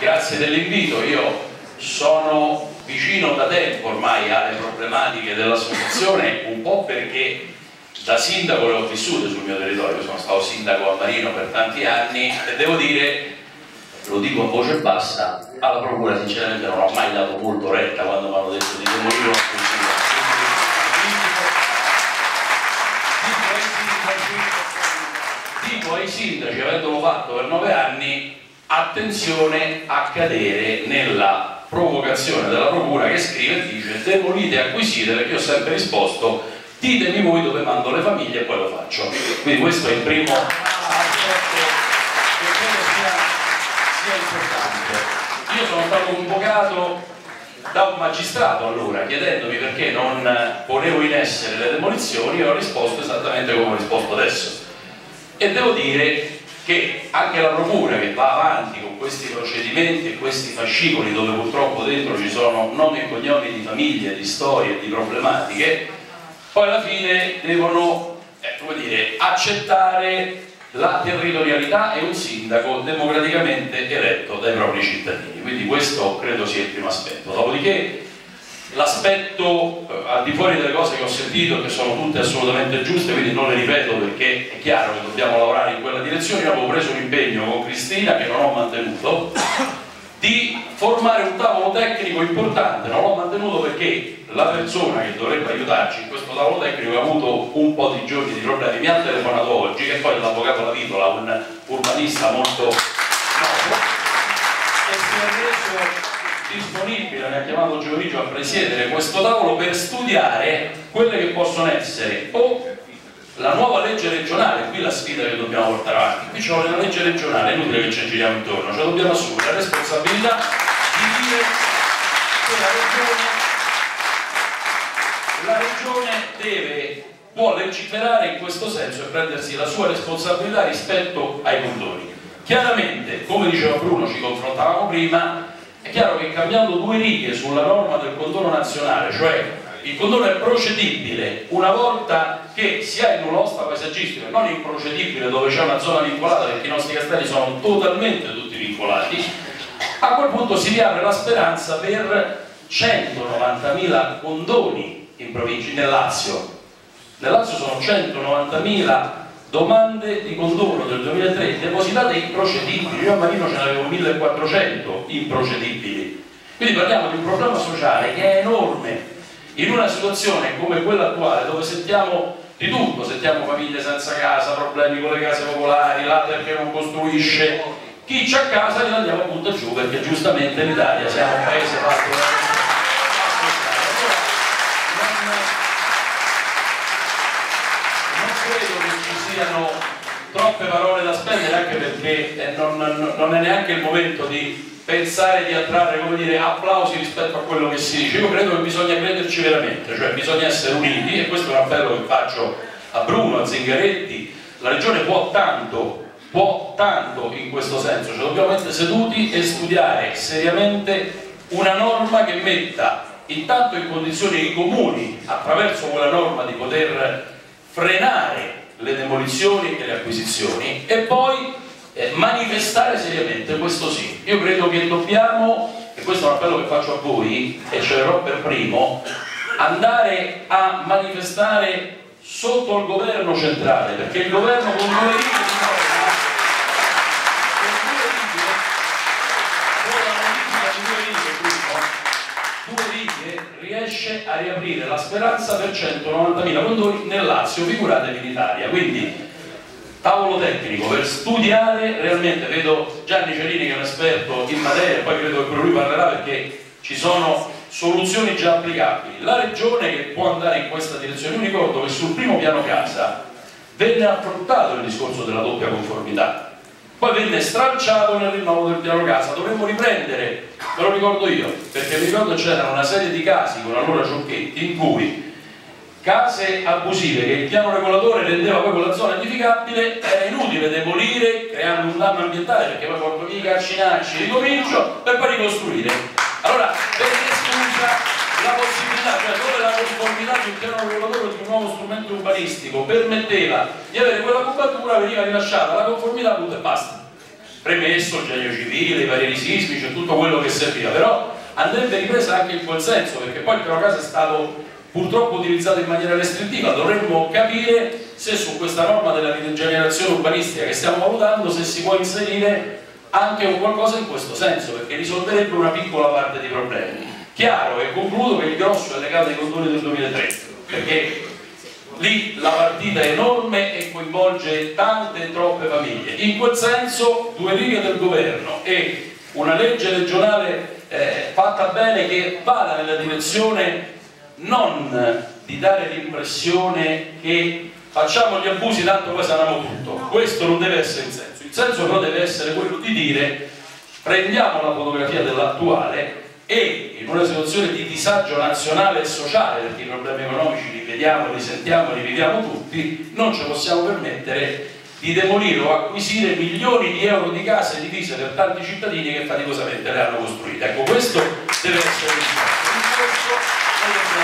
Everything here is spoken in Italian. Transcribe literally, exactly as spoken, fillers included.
Grazie dell'invito, io sono vicino da tempo ormai alle problematiche dell'associazione, un po' perché da sindaco le ho vissute sul mio territorio. Io sono stato sindaco a Marino per tanti anni e devo dire, lo dico in voce bassa, alla procura sinceramente non ho mai dato molto retta quando mi hanno detto di demolire una struttura. Dico ai sindaci, avendolo fatto per nove anni, attenzione a cadere nella provocazione della procura che scrive e dice demolite e acquisite, perché io ho sempre risposto ditemi voi dove mando le famiglie e poi lo faccio. Quindi questo è il primo aspetto che credo sia, sia importante. Io sono stato convocato da un magistrato allora chiedendomi perché non ponevo in essere le demolizioni e ho risposto esattamente come ho risposto adesso. E devo dire che anche la procura che va avanti con questi procedimenti e questi fascicoli dove purtroppo dentro ci sono nomi e cognomi di famiglie, di storie, di problematiche, poi alla fine devono eh, come dire, accettare la territorialità e un sindaco democraticamente eletto dai propri cittadini. Quindi questo credo sia il primo aspetto. Dopodiché l'aspetto eh, al di fuori delle cose che ho sentito, che sono tutte assolutamente giuste, quindi non le ripeto perché è chiaro che dobbiamo lavorare in quella direzione. Io avevo preso un impegno con Cristina, che non ho mantenuto, di formare un tavolo tecnico importante. Non l'ho mantenuto perché la persona che dovrebbe aiutarci in questo tavolo tecnico ha avuto un po' di giorni di problemi. Mi ha telefonato oggi, che poi è l'avvocato La Vitola, un urbanista molto noto, e si è reso disponibile, mi ha chiamato Giorgio a presiedere questo tavolo per studiare quelle che possono essere o la nuova legge regionale, qui la sfida che dobbiamo portare avanti, qui c'è una legge regionale, è inutile che ci giriamo intorno, cioè dobbiamo assumere la responsabilità di dire che la regione la regione deve, può legiferare in questo senso e prendersi la sua responsabilità rispetto ai condoni. Chiaramente, come diceva Bruno, ci confrontavamo prima. È chiaro che cambiando due righe sulla norma del condono nazionale, cioè il condono è procedibile una volta che si ha il nulla osta paesaggistico e non improcedibile dove c'è una zona vincolata, perché i nostri castelli sono totalmente tutti vincolati, a quel punto si riapre la speranza per centonovantamila condoni in provincia, nel Lazio. Nel Lazio sono centonovantamila domande di condono del duemilatré depositate improcedibili, io a Marino ce ne avevo millequattrocento improcedibili, quindi parliamo di un problema sociale che è enorme in una situazione come quella attuale dove sentiamo di tutto, sentiamo famiglie senza casa, problemi con le case popolari, l'altro che non costruisce, chi c'ha casa li andiamo a punta giù perché giustamente in Italia siamo un paese fatto da... troppe parole da spendere, anche perché non, non, non è neanche il momento di pensare di attrarre, come dire, applausi rispetto a quello che si dice. Io credo che bisogna crederci veramente, cioè bisogna essere uniti, e questo è un appello che faccio a Bruno, a Zingaretti. La regione può tanto, può tanto in questo senso, cioè dobbiamo essere seduti e studiare seriamente una norma che metta intanto in condizione i comuni, attraverso quella norma, di poter frenare le demolizioni e le acquisizioni, e poi eh, manifestare seriamente, questo sì. Io credo che dobbiamo, e questo è un appello che faccio a voi e ce l'ho per primo, andare a manifestare sotto il governo centrale, perché il governo con due righe di norma, con due righe, con la modifica di due righe, primo, due righe riesce a riaprire la speranza per centonovantamila condoni nel Lazio, figuratevi in Italia. Quindi tavolo tecnico per studiare realmente, vedo Gianni Cerini che è un esperto in materia, poi credo che per lui parlerà perché ci sono soluzioni già applicabili. La regione che può andare in questa direzione, io ricordo che sul primo piano casa venne affrontato il discorso della doppia conformità, poi venne stralciato nel rinnovo del piano casa. Dovremmo riprendere, ve lo ricordo io, perché mi ricordo c'erano una serie di casi con allora Ciocchetti in cui case abusive che il piano regolatore rendeva poi quella zona edificabile, era inutile demolire creando un danno ambientale perché poi porto via i carcinacci, ricomincio per poi ricostruire. Allora venne esclusa la possibilità, cioè dove la conformità di un piano regolatore di un nuovo strumento urbanistico permetteva di avere quella cubatura, veniva rilasciata la conformità, punto e basta. premesso, genio civile, i pareri sismici, tutto quello che serviva, però andrebbe ripreso anche il buonsenso, perché poi il PROCURA è stato purtroppo utilizzato in maniera restrittiva. Dovremmo capire se su questa norma della rigenerazione urbanistica che stiamo valutando se si può inserire anche un qualcosa in questo senso, perché risolverebbe una piccola parte dei problemi. Chiaro e concludo che il grosso è legato ai condoni del duemilatré, perché lì la partita è enorme e coinvolge tante e troppe famiglie. In quel senso due linee del governo e una legge regionale eh, fatta bene, che vada nella direzione non di dare l'impressione che facciamo gli abusi tanto poi saniamo tutto. Questo non deve essere il senso. Il senso però deve essere quello di dire: prendiamo la fotografia dell'attuale e in una situazione di disagio nazionale e sociale, perché i problemi economici li vediamo, li sentiamo, li viviamo tutti, non ci possiamo permettere di demolire o acquisire milioni di euro di case divise per tanti cittadini che faticosamente le hanno costruite. Ecco, questo deve essere il senso.